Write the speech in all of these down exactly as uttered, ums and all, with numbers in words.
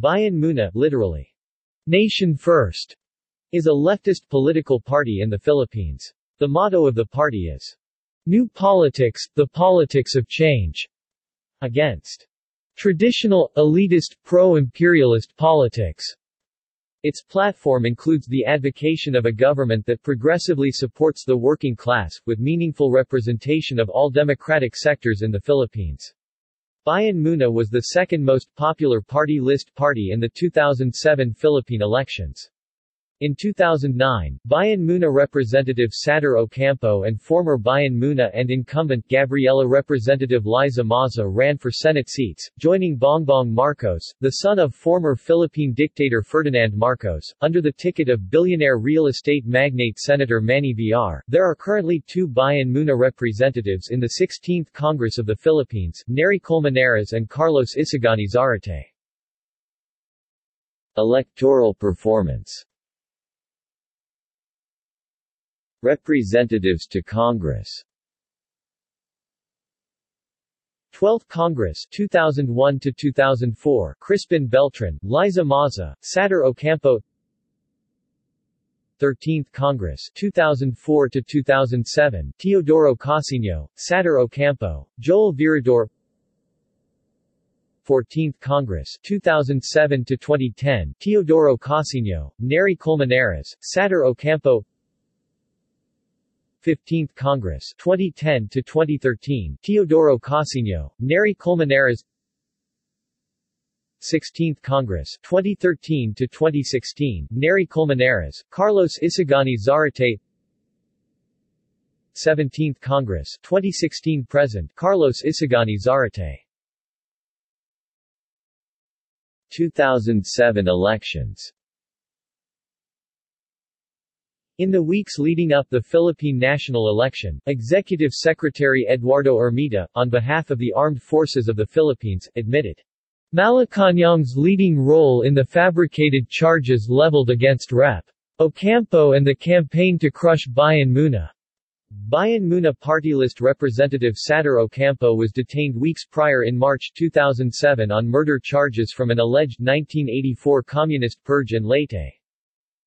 Bayan Muna, literally, Nation First, is a leftist political party in the Philippines. The motto of the party is, New Politics, the Politics of Change, against traditional, elitist, pro-imperialist politics. Its platform includes the advocation of a government that progressively supports the working class, with meaningful representation of all democratic sectors in the Philippines. Bayan Muna was the second most popular party list party in the two thousand seven Philippine elections. In two thousand nine, Bayan Muna representative Satur Ocampo and former Bayan Muna and incumbent Gabriela representative Liza Maza ran for Senate seats, joining Bongbong Marcos, the son of former Philippine dictator Ferdinand Marcos, under the ticket of billionaire real estate magnate Senator Manny Villar. There are currently two Bayan Muna representatives in the sixteenth Congress of the Philippines, Neri Colmenares and Carlos Isagani Zarate. Electoral performance. Representatives to Congress. twelfth Congress two thousand one to two thousand four, Crispin Beltran, Liza Maza, Satur Ocampo. thirteenth Congress two thousand four to two thousand seven, Teodoro Casiño, Satur Ocampo, Joel Virador. fourteenth Congress two thousand seven to twenty ten, Teodoro Casiño, Neri Colmenares, Satur Ocampo. fifteenth Congress twenty ten to twenty thirteen, Teodoro Casiño, Neri Colmenares. sixteenth Congress twenty thirteen to twenty sixteen, Neri Colmenares, Carlos Isagani Zarate. seventeenth Congress twenty sixteen present, Carlos Isagani Zarate. two thousand seven elections. In the weeks leading up the Philippine national election, Executive Secretary Eduardo Ermita, on behalf of the Armed Forces of the Philippines, admitted Malacañang's leading role in the fabricated charges leveled against Representative Ocampo and the campaign to crush Bayan Muna. Bayan Muna party list representative Satur Ocampo was detained weeks prior in March two thousand seven on murder charges from an alleged nineteen eighty-four communist purge in Leyte.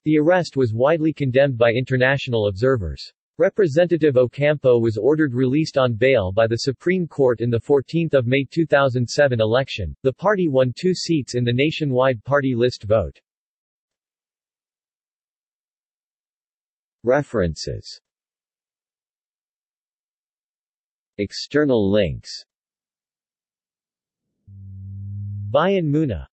The arrest was widely condemned by international observers. Representative Ocampo was ordered released on bail by the Supreme Court in the fourteenth of May two thousand seven election. The party won two seats in the nationwide party list vote. References. External links. Bayan Muna.